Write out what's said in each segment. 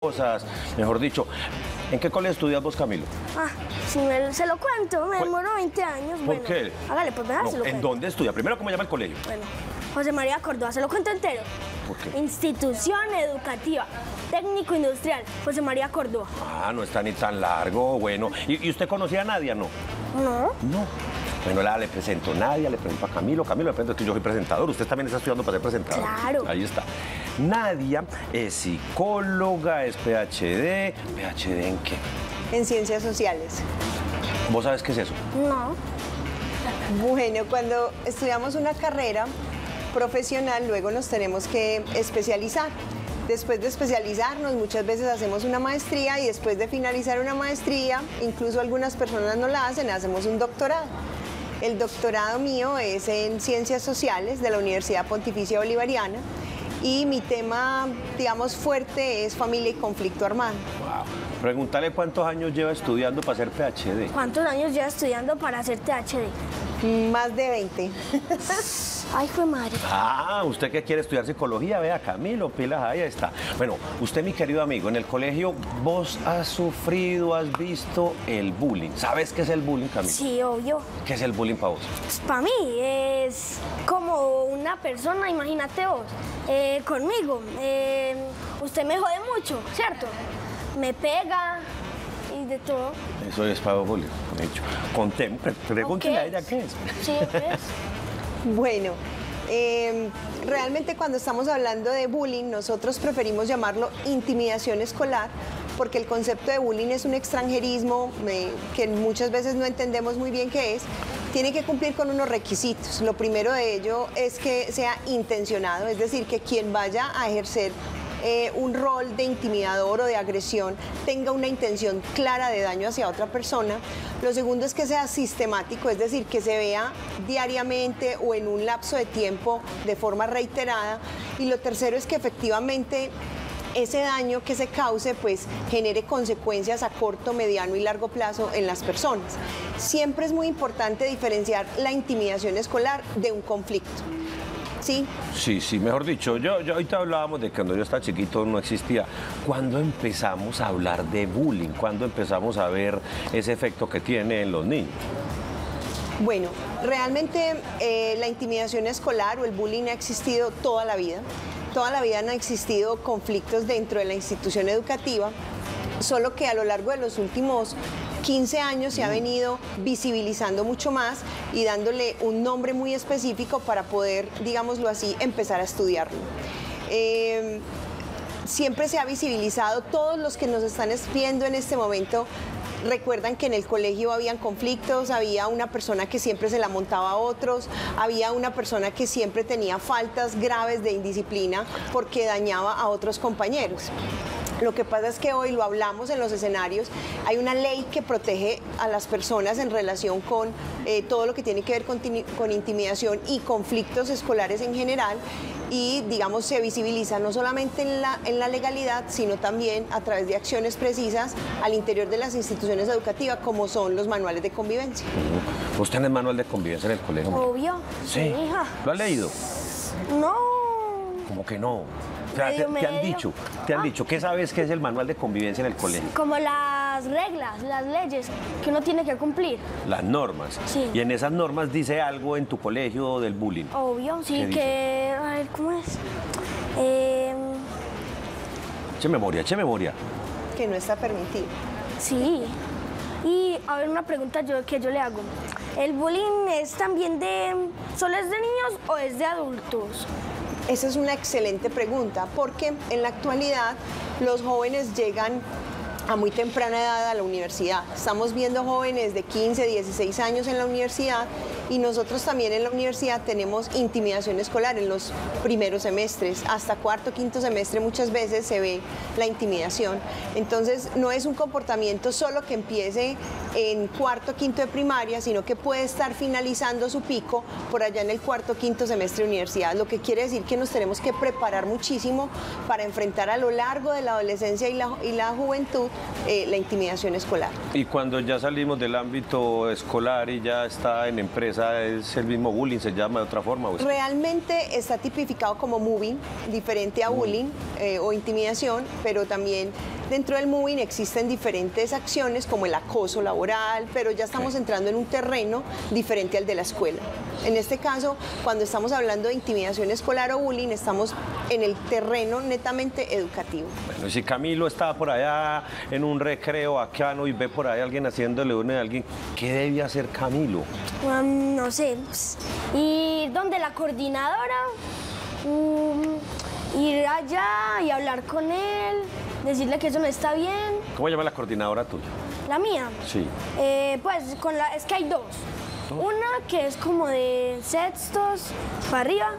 Cosas, mejor dicho. ¿En qué colegio estudias vos, Camilo? Ah, si me, se lo cuento, me demoró 20 años. ¿Por qué? Hágale, pues mejor no, se lo cuento. ¿En dónde estudia? Primero, ¿cómo llama el colegio? Bueno, José María Córdoba, se lo cuento entero. ¿Por qué? Institución Educativa, Técnico Industrial, José María Córdoba. Ah, no está ni tan largo, bueno. ¿Y usted conocía a Nadia, no? No. No. Bueno, la le presento a Nadia, le presento a Camilo. Camilo, le presento que yo soy presentador. Usted también está estudiando para ser presentador. Claro. Ahí está. Nadia es psicóloga, es PhD. ¿PhD en qué? En ciencias sociales. ¿Vos sabés qué es eso? No. Bueno, cuando estudiamos una carrera profesional, luego nos tenemos que especializar. Después de especializarnos, muchas veces hacemos una maestría y después de finalizar una maestría, incluso algunas personas no la hacen, hacemos un doctorado. El doctorado mío es en Ciencias Sociales de la Universidad Pontificia Bolivariana y mi tema, digamos, fuerte es familia y conflicto armado. Wow. Pregúntale cuántos años lleva estudiando para hacer PhD. ¿Cuántos años lleva estudiando para hacer PhD? Más de 20. Ay, fue madre. Ah, usted que quiere estudiar psicología, vea, Camilo, pilas, ahí está. Bueno, usted, mi querido amigo, en el colegio vos has sufrido, has visto el bullying. ¿Sabes qué es el bullying, Camilo? Sí, obvio. ¿Qué es el bullying para vos? Pues, para mí es como una persona, imagínate vos, conmigo. Usted me jode mucho, ¿cierto? Me pega y de todo. Eso es para bullying, de hecho. Pregúntele a ella qué es. Sí, ¿qué es? Bueno, realmente cuando estamos hablando de bullying, nosotros preferimos llamarlo intimidación escolar, porque el concepto de bullying es un extranjerismo que muchas veces no entendemos muy bien qué es. Tiene que cumplir con unos requisitos. Lo primero de ello es que sea intencionado, es decir, que quien vaya a ejercer un rol de intimidador o de agresión tenga una intención clara de daño hacia otra persona. Lo segundo es que sea sistemático, es decir, que se vea diariamente o en un lapso de tiempo de forma reiterada. Y lo tercero es que efectivamente ese daño que se cause pues genere consecuencias a corto, mediano y largo plazo en las personas. Siempre es muy importante diferenciar la intimidación escolar de un conflicto. Sí. Sí, sí, mejor dicho, yo ahorita hablábamos de que cuando yo estaba chiquito no existía. ¿Cuándo empezamos a hablar de bullying? ¿Cuándo empezamos a ver ese efecto que tiene en los niños? Bueno, realmente la intimidación escolar o el bullying ha existido toda la vida. Toda la vida han existido conflictos dentro de la institución educativa, solo que a lo largo de los últimos 15 años se ha venido visibilizando mucho más y dándole un nombre muy específico para poder, digámoslo así, empezar a estudiarlo. Siempre se ha visibilizado, todos los que nos están viendo en este momento recuerdan que en el colegio habían conflictos, había una persona que siempre se la montaba a otros, había una persona que siempre tenía faltas graves de indisciplina porque dañaba a otros compañeros. Lo que pasa es que hoy lo hablamos en los escenarios, hay una ley que protege a las personas en relación con todo lo que tiene que ver con intimidación y conflictos escolares en general y, digamos, se visibiliza no solamente en la legalidad, sino también a través de acciones precisas al interior de las instituciones educativas, como son los manuales de convivencia. ¿Vos tenés manual de convivencia en el colegio? Obvio. Sí. Hija. ¿Lo has leído? No. ¿Cómo que no? O sea, ¿Te han dicho? ¿Qué sabes que es el manual de convivencia en el colegio? Como las reglas, las leyes que uno tiene que cumplir. Las normas. Sí. Y en esas normas dice algo en tu colegio del bullying. Obvio, sí, que... A ver, ¿cómo es? Eche memoria, eche memoria. Que no está permitido. Sí. Y a ver, una pregunta que yo le hago. ¿El bullying es también solo es de niños o es de adultos? Esa es una excelente pregunta, porque en la actualidad los jóvenes llegan a muy temprana edad a la universidad. Estamos viendo jóvenes de 15, 16 años en la universidad y nosotros también en la universidad tenemos intimidación escolar en los primeros semestres. Hasta cuarto, quinto semestre muchas veces se ve la intimidación. Entonces no es un comportamiento solo que empiece en cuarto, quinto de primaria, sino que puede estar finalizando su pico por allá en el cuarto, quinto semestre de universidad, lo que quiere decir que nos tenemos que preparar muchísimo para enfrentar a lo largo de la adolescencia y la juventud la intimidación escolar. Y cuando ya salimos del ámbito escolar y ya está en empresa, esa es el mismo bullying, se llama de otra forma. ¿Usted? Realmente está tipificado como mobbing, diferente a bullying o intimidación, pero también dentro del mobbing existen diferentes acciones como el acoso laboral, pero ya estamos entrando en un terreno diferente al de la escuela. En este caso, cuando estamos hablando de intimidación escolar o bullying, estamos en el terreno netamente educativo. Bueno, si Camilo está por allá en un recreo bacano y ve por ahí a alguien haciéndole uno a alguien, ¿qué debía hacer Camilo? No sé, ir donde la coordinadora, ir allá y hablar con él, decirle que eso no está bien. ¿Cómo llama la coordinadora tuya? ¿La mía? Sí. Pues con la, es que hay dos. Una que es como de sextos para arriba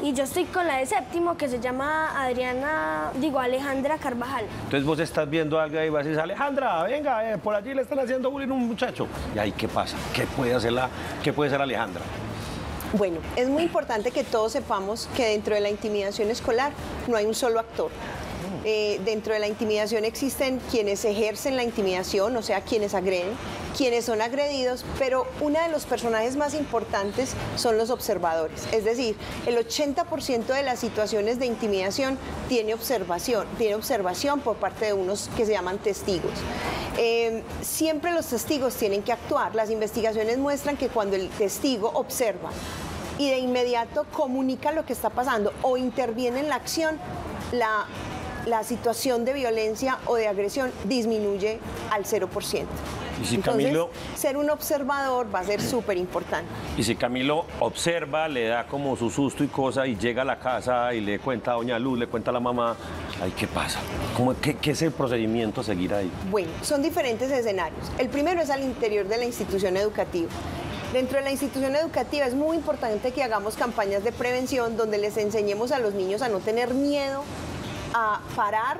y yo estoy con la de séptimo que se llama Alejandra Carvajal. Entonces vos estás viendo algo ahí y vas a decir, Alejandra, venga, por allí le están haciendo bullying a un muchacho. ¿Y ahí qué pasa? ¿Qué puede hacer Alejandra? Bueno, es muy importante que todos sepamos que dentro de la intimidación escolar no hay un solo actor. Dentro de la intimidación existen quienes ejercen la intimidación, o sea, quienes agreden, quienes son agredidos, pero uno de los personajes más importantes son los observadores. Es decir, el 80% de las situaciones de intimidación tiene observación por parte de unos que se llaman testigos. Siempre los testigos tienen que actuar. Las investigaciones muestran que cuando el testigo observa y de inmediato comunica lo que está pasando o interviene en la acción, la situación de violencia o de agresión disminuye al 0%. ¿Y si Camilo... Entonces, ser un observador va a ser súper importante. Y si Camilo observa, le da como su susto y cosa, y llega a la casa y le cuenta a doña Luz, le cuenta a la mamá, ay, ¿qué pasa? ¿Qué es el procedimiento a seguir ahí? Bueno, son diferentes escenarios. El primero es al interior de la institución educativa. Dentro de la institución educativa es muy importante que hagamos campañas de prevención donde les enseñemos a los niños a no tener miedo, a parar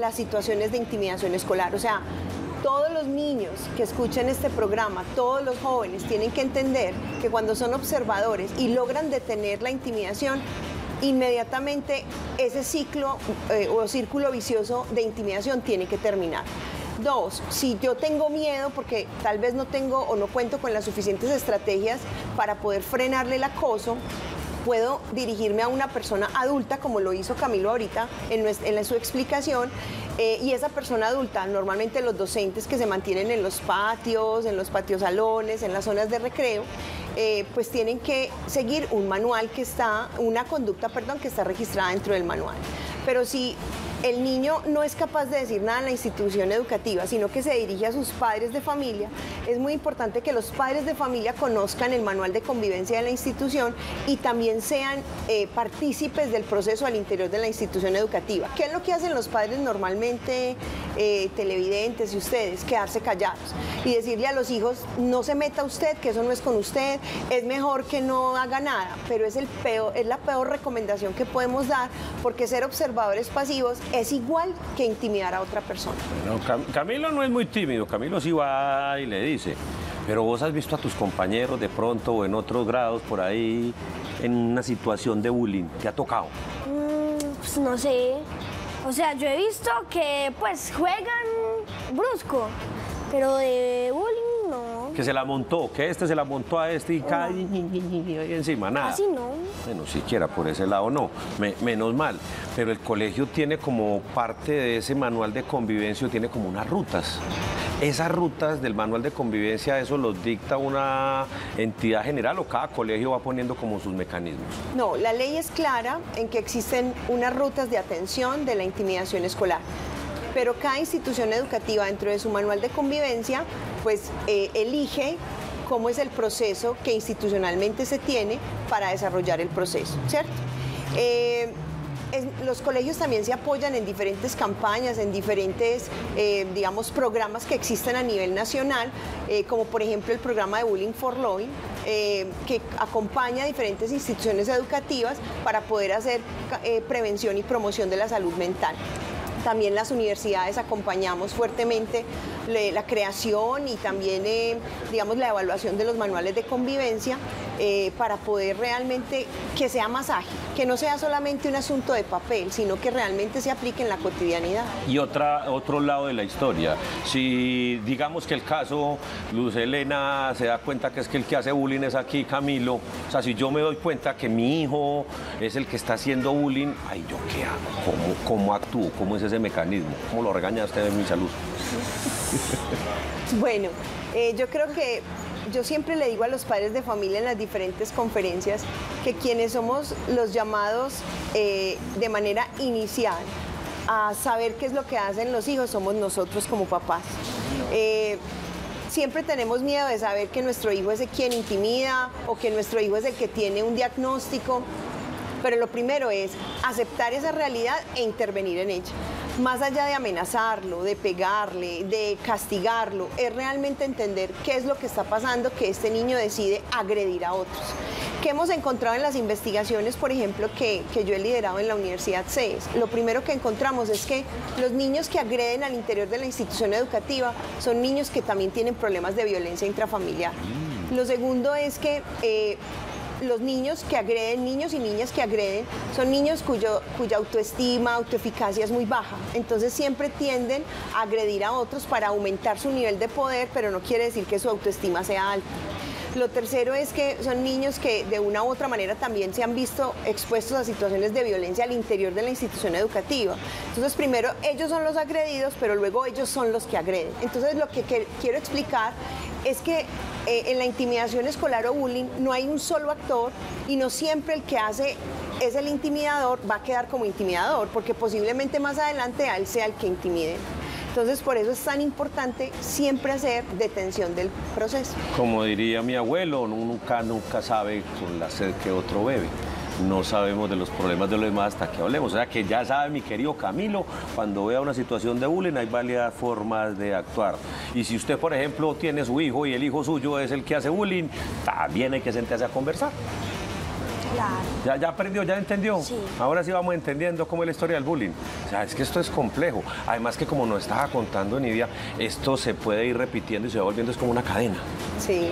las situaciones de intimidación escolar. O sea, todos los niños que escuchen este programa, todos los jóvenes tienen que entender que cuando son observadores y logran detener la intimidación, inmediatamente ese ciclo o círculo vicioso de intimidación tiene que terminar. Dos, si yo tengo miedo porque tal vez no tengo o no cuento con las suficientes estrategias para poder frenarle el acoso, puedo dirigirme a una persona adulta, como lo hizo Camilo ahorita en su explicación, y esa persona adulta, normalmente los docentes que se mantienen en los patios salones, en las zonas de recreo, pues tienen que seguir un manual que está, una conducta, perdón, que está registrada dentro del manual. Pero si el niño no es capaz de decir nada en la institución educativa, sino que se dirige a sus padres de familia, es muy importante que los padres de familia conozcan el manual de convivencia de la institución y también sean partícipes del proceso al interior de la institución educativa. ¿Qué es lo que hacen los padres normalmente, televidentes y ustedes? Quedarse callados y decirle a los hijos, no se meta usted, que eso no es con usted, es mejor que no haga nada, pero es la peor recomendación que podemos dar, porque ser observadores pasivos es igual que intimidar a otra persona. Bueno, Camilo no es muy tímido, Camilo sí va y le dice, pero vos has visto a tus compañeros de pronto o en otros grados por ahí en una situación de bullying, ¿te ha tocado? Pues no sé, o sea, yo he visto que pues juegan brusco, pero de bullying no. Que se la montó, que este se la montó a este y cae encima, nada. Así no. Bueno, siquiera por ese lado no, menos mal. Pero el colegio tiene como parte de ese manual de convivencia, tiene como unas rutas. Esas rutas del manual de convivencia, ¿eso los dicta una entidad general o cada colegio va poniendo como sus mecanismos? No, la ley es clara en que existen unas rutas de atención de la intimidación escolar, pero cada institución educativa dentro de su manual de convivencia pues elige cómo es el proceso que institucionalmente se tiene para desarrollar el proceso, ¿cierto? Los colegios también se apoyan en diferentes campañas, en diferentes, digamos, programas que existen a nivel nacional, como por ejemplo el programa de Bullying for Love, que acompaña a diferentes instituciones educativas para poder hacer prevención y promoción de la salud mental. También las universidades acompañamos fuertemente la creación y también, digamos, la evaluación de los manuales de convivencia, para poder realmente que sea más ágil, que no sea solamente un asunto de papel, sino que realmente se aplique en la cotidianidad. Y otro lado de la historia, si digamos que el caso Luz Helena se da cuenta que es que el que hace bullying es aquí Camilo, o sea, si yo me doy cuenta que mi hijo es el que está haciendo bullying, ay, ¿yo qué hago? ¿Cómo actúo? ¿Cómo es ese mecanismo? ¿Cómo lo regaña usted de mi salud? Bueno, yo creo que yo siempre le digo a los padres de familia en las diferentes conferencias que quienes somos los llamados de manera inicial a saber qué es lo que hacen los hijos somos nosotros como papás. Siempre tenemos miedo de saber que nuestro hijo es el quien intimida o que nuestro hijo es el que tiene un diagnóstico, pero lo primero es aceptar esa realidad e intervenir en ella. Más allá de amenazarlo, de pegarle, de castigarlo, es realmente entender qué es lo que está pasando, que este niño decide agredir a otros. ¿Qué hemos encontrado en las investigaciones, por ejemplo, que yo he liderado en la Universidad CES? Lo primero que encontramos es que los niños que agreden al interior de la institución educativa son niños que también tienen problemas de violencia intrafamiliar. Lo segundo es que los niños que agreden, niños y niñas que agreden, son niños cuya autoestima, autoeficacia es muy baja. Entonces siempre tienden a agredir a otros para aumentar su nivel de poder, pero no quiere decir que su autoestima sea alta. Lo tercero es que son niños que de una u otra manera también se han visto expuestos a situaciones de violencia al interior de la institución educativa. Entonces primero ellos son los agredidos, pero luego ellos son los que agreden. Entonces lo que quiero explicar es que en la intimidación escolar o bullying no hay un solo actor y no siempre el que hace es el intimidador va a quedar como intimidador, porque posiblemente más adelante a él sea el que intimide. Entonces, por eso es tan importante siempre hacer detención del proceso. Como diría mi abuelo, uno nunca sabe con la sed que otro bebe. No sabemos de los problemas de los demás hasta que hablemos. O sea, que ya sabe mi querido Camilo, cuando vea una situación de bullying, hay varias formas de actuar. Y si usted, por ejemplo, tiene su hijo y el hijo suyo es el que hace bullying, también hay que sentarse a conversar. Claro. ¿Ya aprendió? ¿Ya entendió? Sí. Ahora sí vamos entendiendo cómo es la historia del bullying. O sea, es que esto es complejo. Además que como nos estaba contando Nidia, esto se puede ir repitiendo y se va volviendo, es como una cadena. Sí.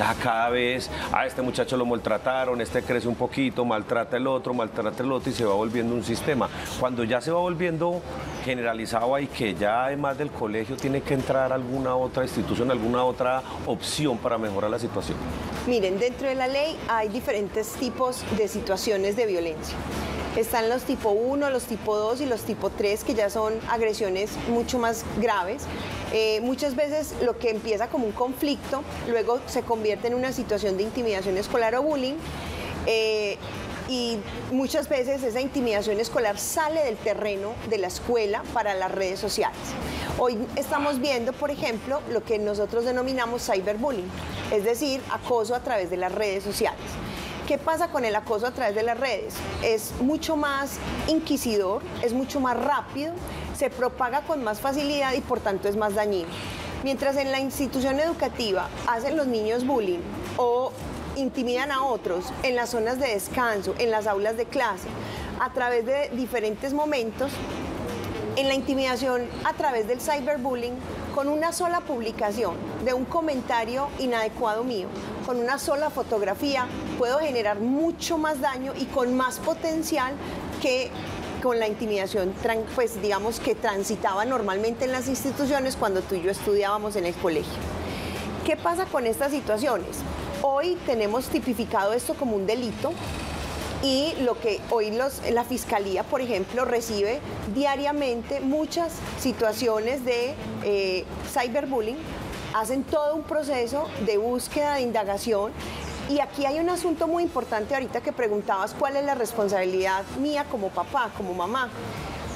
Ya cada vez a este muchacho lo maltrataron, este crece un poquito, maltrata el otro y se va volviendo un sistema. Cuando ya se va volviendo generalizado y que ya además del colegio tiene que entrar alguna otra institución, alguna otra opción para mejorar la situación. Miren, dentro de la ley hay diferentes tipos de situaciones de violencia. Están los tipo 1, los tipo 2 y los tipo 3, que ya son agresiones mucho más graves. Muchas veces lo que empieza como un conflicto, luego se convierte en una situación de intimidación escolar o bullying. Y muchas veces esa intimidación escolar sale del terreno de la escuela para las redes sociales. Hoy estamos viendo, por ejemplo, lo que nosotros denominamos cyberbullying, es decir, acoso a través de las redes sociales. ¿Qué pasa con el acoso a través de las redes? Es mucho más inquisidor, es mucho más rápido, se propaga con más facilidad y por tanto es más dañino. Mientras en la institución educativa hacen los niños bullying o intimidan a otros en las zonas de descanso, en las aulas de clase, a través de diferentes momentos, en la intimidación a través del cyberbullying, con una sola publicación de un comentario inadecuado mío, con una sola fotografía, puedo generar mucho más daño y con más potencial que con la intimidación, pues digamos que transitaba normalmente en las instituciones cuando tú y yo estudiábamos en el colegio. ¿Qué pasa con estas situaciones? Hoy tenemos tipificado esto como un delito y lo que hoy la Fiscalía, por ejemplo, recibe diariamente muchas situaciones de cyberbullying, hacen todo un proceso de búsqueda, de indagación. Y aquí hay un asunto muy importante ahorita que preguntabas, ¿cuál es la responsabilidad mía como papá, como mamá?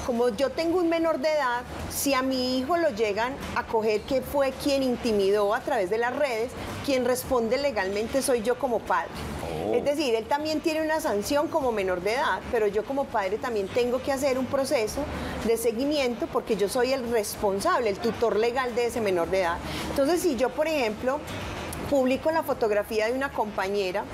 Como yo tengo un menor de edad, si a mi hijo lo llegan a coger que fue quien intimidó a través de las redes, quien responde legalmente soy yo como padre. Oh. Es decir, él también tiene una sanción como menor de edad, pero yo como padre también tengo que hacer un proceso de seguimiento porque yo soy el responsable, el tutor legal de ese menor de edad. Entonces, si yo, por ejemplo, publico la fotografía de una compañera,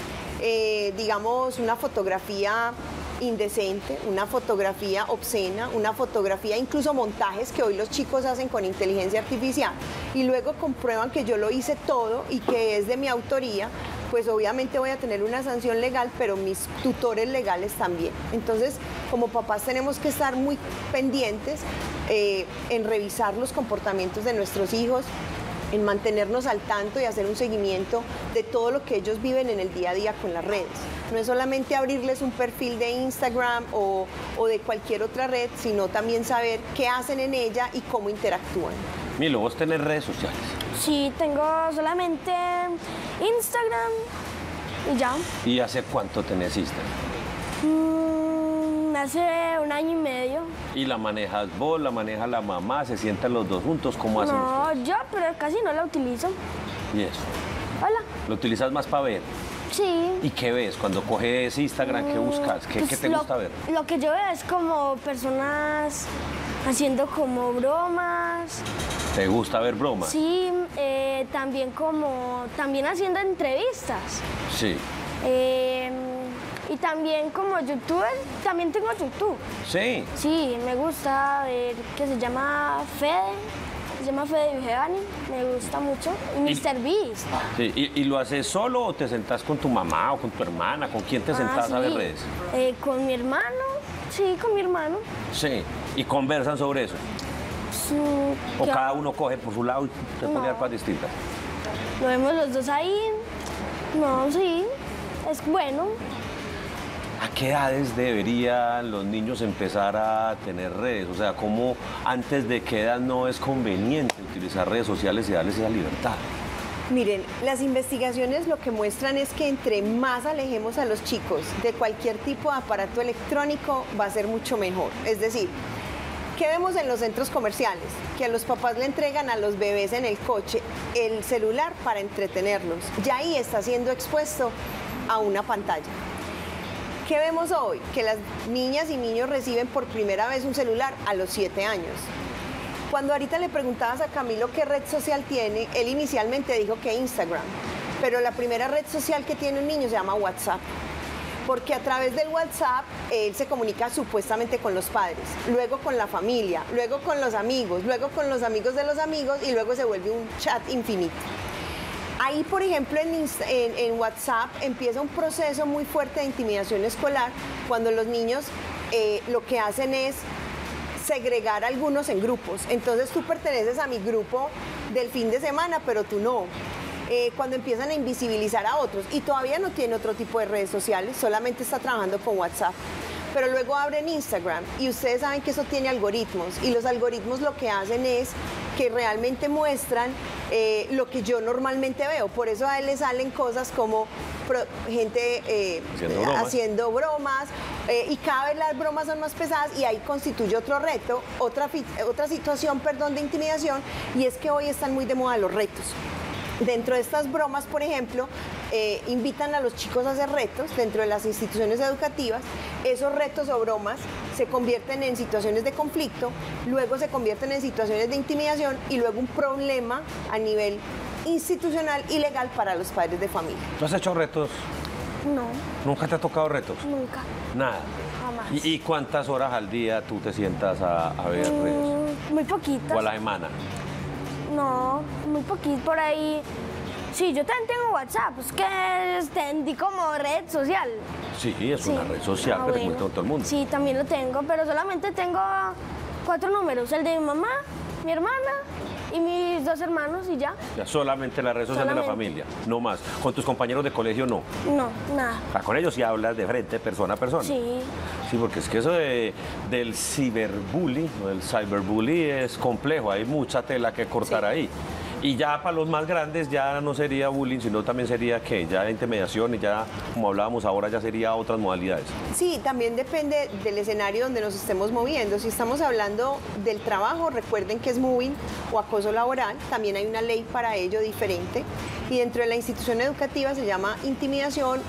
digamos una fotografía indecente, una fotografía obscena, una fotografía, incluso montajes que hoy los chicos hacen con inteligencia artificial y luego comprueban que yo lo hice todo y que es de mi autoría, pues obviamente voy a tener una sanción legal, pero mis tutores legales también. Entonces, como papás tenemos que estar muy pendientes en revisar los comportamientos de nuestros hijos, en mantenernos al tanto y hacer un seguimiento de todo lo que ellos viven en el día a día con las redes. No es solamente abrirles un perfil de Instagram o de cualquier otra red, sino también saber qué hacen en ella y cómo interactúan. Milo, ¿vos tenés redes sociales? Sí, tengo solamente Instagram y ya. ¿Y hace cuánto tenés Instagram? Hace 1 año y medio. ¿Y la manejas vos, la maneja la mamá, se sientan los dos juntos? ¿Cómo hacen ustedes? No, yo, pero casi no la utilizo. ¿Y eso? Hola. ¿Lo utilizas más para ver? Sí. ¿Y qué ves? Cuando coges Instagram, ¿qué buscas? ¿Qué, pues qué te gusta ver? Lo que yo veo es como personas haciendo como bromas. ¿Te gusta ver bromas? Sí, también haciendo entrevistas. Sí. Y también como youtuber, también tengo YouTube. ¿Sí? Sí, me gusta ver que se llama Fede. Se llama Fede Vigeani, me gusta mucho. Y Mr. Beast. Sí, ¿y lo haces solo o te sentás con tu mamá o con tu hermana? ¿Con quién te sentás a ver redes? Con mi hermano, sí, con mi hermano. Sí, ¿y conversan sobre eso? Sí. ¿O cada uno coge por su lado y te pone arpas distintas? Lo vemos los dos ahí. No, sí, es bueno. ¿A qué edades deberían los niños empezar a tener redes? O sea, ¿cómo antes de qué edad no es conveniente utilizar redes sociales y darles esa libertad? Miren, las investigaciones lo que muestran es que entre más alejemos a los chicos de cualquier tipo de aparato electrónico va a ser mucho mejor. Es decir, ¿qué vemos en los centros comerciales? Que a los papás le entregan a los bebés en el coche el celular para entretenerlos. Ya ahí está siendo expuesto a una pantalla. ¿Qué vemos hoy? Que las niñas y niños reciben por primera vez un celular a los 7 años. Cuando ahorita le preguntabas a Camilo qué red social tiene, él inicialmente dijo que Instagram, pero la primera red social que tiene un niño se llama WhatsApp, porque a través del WhatsApp él se comunica supuestamente con los padres, luego con la familia, luego con los amigos, luego con los amigos de los amigos y luego se vuelve un chat infinito. Ahí, por ejemplo, en WhatsApp empieza un proceso muy fuerte de intimidación escolar cuando los niños lo que hacen es segregar a algunos en grupos. Entonces tú perteneces a mi grupo del fin de semana, pero tú no. Cuando empiezan a invisibilizar a otros y todavía no tiene otro tipo de redes sociales, solamente está trabajando con WhatsApp. Pero luego abren Instagram y ustedes saben que eso tiene algoritmos y los algoritmos lo que hacen es que realmente muestran lo que yo normalmente veo. Por eso a él le salen cosas como gente haciendo bromas y cada vez las bromas son más pesadas y ahí constituye otro reto, otra situación, perdón, de intimidación, y es que hoy están muy de moda los retos. Dentro de estas bromas, por ejemplo, invitan a los chicos a hacer retos dentro de las instituciones educativas. Esos retos o bromas se convierten en situaciones de conflicto, luego se convierten en situaciones de intimidación y luego un problema a nivel institucional y legal para los padres de familia. ¿Tú has hecho retos? No. ¿Nunca te ha tocado retos? Nunca. Nada. Jamás. ¿Y cuántas horas al día tú te sientas a ver redes? Muy poquitas. ¿O a la semana? No, muy poquito por ahí. Sí, yo también tengo WhatsApp, es que extendí como red social. Sí, es una red social que te con todo el mundo. Sí, también lo tengo, pero solamente tengo 4 números, el de mi mamá, mi hermana y mis 2 hermanos y ya. Ya solamente la red social solamente de la familia, no más. ¿Con tus compañeros de colegio no? No, nada. Ah, con ellos sí hablas de frente, persona a persona. Sí. Sí, porque es que eso del ciberbullying, o del cyberbullying es complejo, hay mucha tela que cortar ahí. Y ya para los más grandes ya no sería bullying, sino también sería que ya intimidación y ya, como hablábamos ahora, ya sería otras modalidades. Sí, también depende del escenario donde nos estemos moviendo. Si estamos hablando del trabajo, recuerden que es mobbing o acoso laboral, también hay una ley para ello diferente. Y dentro de la institución educativa se llama intimidación,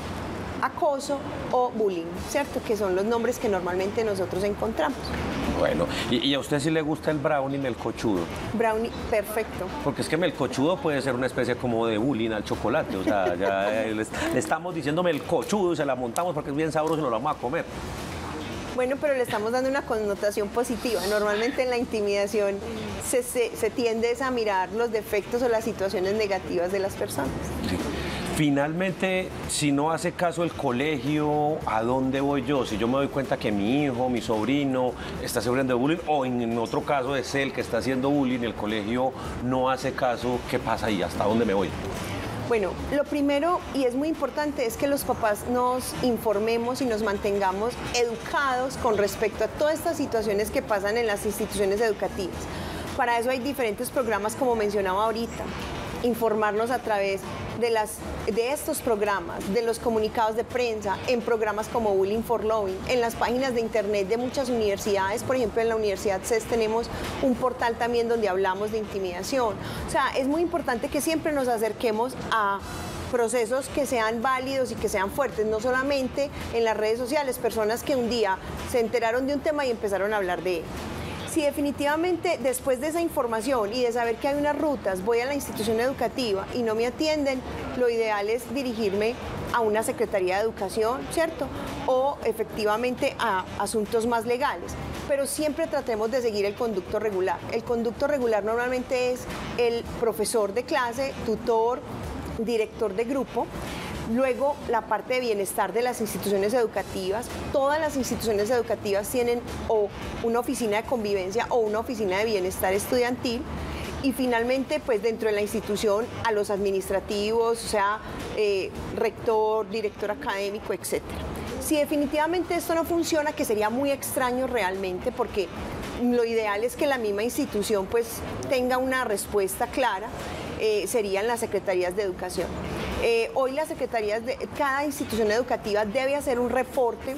acoso o bullying, ¿cierto? Que son los nombres que normalmente nosotros encontramos. Bueno, ¿y a usted sí le gusta el brownie melcochudo? Brownie, perfecto. Porque es que melcochudo puede ser una especie como de bullying al chocolate, o sea, ya le estamos diciendo melcochudo y se la montamos porque es bien sabroso y nos lo vamos a comer. Bueno, pero le estamos dando una connotación positiva. Normalmente en la intimidación se tiende a mirar los defectos o las situaciones negativas de las personas. Sí. Finalmente, si no hace caso el colegio, ¿a dónde voy yo? Si yo me doy cuenta que mi hijo, mi sobrino está sufriendo de bullying, o en otro caso es él que está haciendo bullying, el colegio no hace caso, ¿qué pasa ahí? ¿Hasta dónde me voy? Bueno, lo primero, y es muy importante, es que los papás nos informemos y nos mantengamos educados con respecto a todas estas situaciones que pasan en las instituciones educativas. Para eso hay diferentes programas, como mencionaba ahorita, informarnos a través de estos programas, de los comunicados de prensa, en programas como Bullying for Love, en las páginas de internet de muchas universidades. Por ejemplo, en la Universidad CES tenemos un portal también donde hablamos de intimidación. O sea, es muy importante que siempre nos acerquemos a procesos que sean válidos y que sean fuertes, no solamente en las redes sociales, personas que un día se enteraron de un tema y empezaron a hablar de él. Si definitivamente después de esa información y de saber que hay unas rutas, voy a la institución educativa y no me atienden, lo ideal es dirigirme a una Secretaría de Educación, ¿cierto? O efectivamente a asuntos más legales. Pero siempre tratemos de seguir el conducto regular. El conducto regular normalmente es el profesor de clase, tutor, director de grupo. Luego, la parte de bienestar de las instituciones educativas. Todas las instituciones educativas tienen o una oficina de convivencia o una oficina de bienestar estudiantil. Y finalmente, pues dentro de la institución, a los administrativos, o sea, rector, director académico, etc. Si definitivamente esto no funciona, que sería muy extraño realmente, porque lo ideal es que la misma institución pues tenga una respuesta clara, serían las secretarías de educación. Hoy las secretarías de cada institución educativa debe hacer un reporte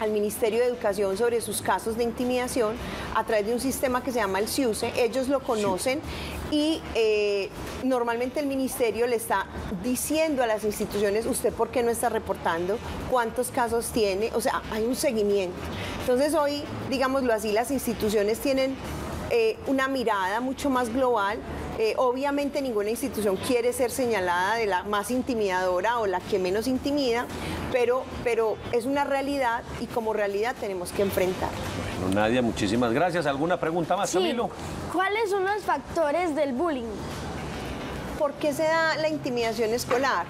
al Ministerio de Educación sobre sus casos de intimidación a través de un sistema que se llama el SIUSE. Ellos lo conocen y normalmente el ministerio le está diciendo a las instituciones, usted por qué no está reportando, cuántos casos tiene, o sea, hay un seguimiento. Entonces hoy, digámoslo así, las instituciones tienen una mirada mucho más global. Obviamente ninguna institución quiere ser señalada de la más intimidadora o la que menos intimida, pero es una realidad y como realidad tenemos que enfrentarla. Bueno, Nadia, muchísimas gracias. ¿Alguna pregunta más, Camilo? ¿Cuáles son los factores del bullying? ¿Por qué se da la intimidación escolar?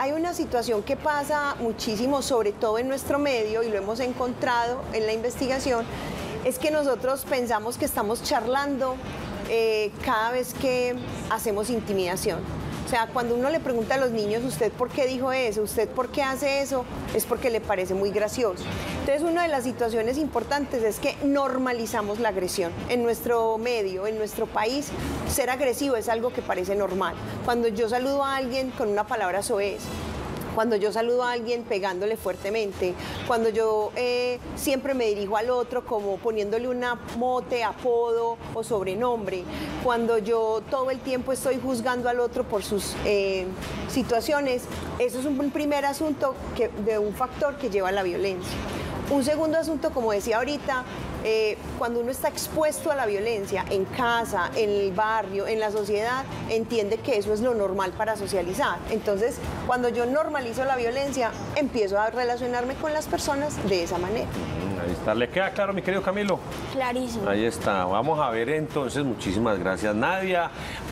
Hay una situación que pasa muchísimo, sobre todo en nuestro medio, y lo hemos encontrado en la investigación, es que nosotros pensamos que estamos charlando cada vez que hacemos intimidación. O sea, cuando uno le pregunta a los niños, ¿usted por qué dijo eso? ¿Usted por qué hace eso? Es porque le parece muy gracioso. Entonces, una de las situaciones importantes es que normalizamos la agresión. En nuestro medio, en nuestro país, ser agresivo es algo que parece normal. Cuando yo saludo a alguien con una palabra soez, cuando yo saludo a alguien pegándole fuertemente, cuando yo siempre me dirijo al otro como poniéndole una mote, apodo o sobrenombre, cuando yo todo el tiempo estoy juzgando al otro por sus situaciones, eso es un primer asunto de un factor que lleva a la violencia. Un segundo asunto, como decía ahorita, cuando uno está expuesto a la violencia en casa, en el barrio, en la sociedad, entiende que eso es lo normal para socializar. Entonces, cuando yo normalizo la violencia, empiezo a relacionarme con las personas de esa manera. Ahí está. ¿Le queda claro, mi querido Camilo? Clarísimo. Ahí está. Vamos a ver entonces. Muchísimas gracias, Nadia.